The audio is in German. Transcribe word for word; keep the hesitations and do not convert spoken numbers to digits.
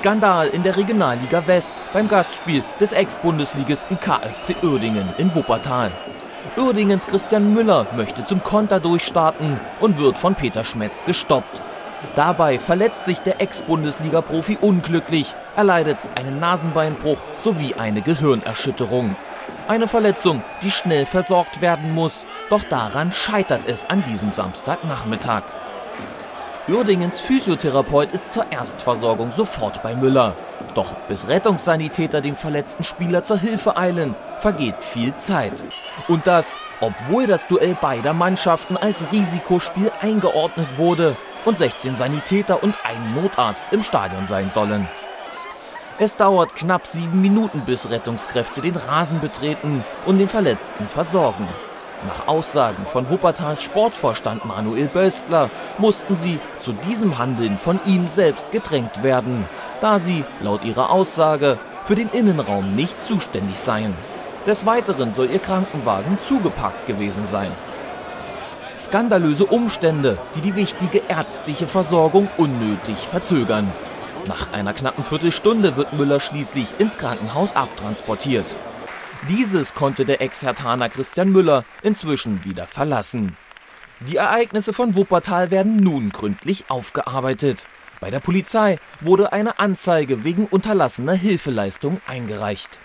Skandal in der Regionalliga West beim Gastspiel des Ex-Bundesligisten K F C Uerdingen in Wuppertal. Uerdingens Christian Müller möchte zum Konter durchstarten und wird von Peter Schmetz gestoppt. Dabei verletzt sich der Ex-Bundesliga-Profi unglücklich, erleidet einen Nasenbeinbruch sowie eine Gehirnerschütterung. Eine Verletzung, die schnell versorgt werden muss, doch daran scheitert es an diesem Samstagnachmittag. Uerdingens Physiotherapeut ist zur Erstversorgung sofort bei Müller. Doch bis Rettungssanitäter dem verletzten Spieler zur Hilfe eilen, vergeht viel Zeit. Und das, obwohl das Duell beider Mannschaften als Risikospiel eingeordnet wurde und sechzehn Sanitäter und ein Notarzt im Stadion sein sollen. Es dauert knapp sieben Minuten, bis Rettungskräfte den Rasen betreten und den Verletzten versorgen. Nach Aussagen von Wuppertals Sportvorstand Manuel Böstler mussten sie zu diesem Handeln von ihm selbst gedrängt werden, da sie, laut ihrer Aussage, für den Innenraum nicht zuständig seien. Des Weiteren soll ihr Krankenwagen zugepackt gewesen sein. Skandalöse Umstände, die die wichtige ärztliche Versorgung unnötig verzögern. Nach einer knappen Viertelstunde wird Müller schließlich ins Krankenhaus abtransportiert. Dieses konnte der Ex-Hertaner Christian Müller inzwischen wieder verlassen. Die Ereignisse von Wuppertal werden nun gründlich aufgearbeitet. Bei der Polizei wurde eine Anzeige wegen unterlassener Hilfeleistung eingereicht.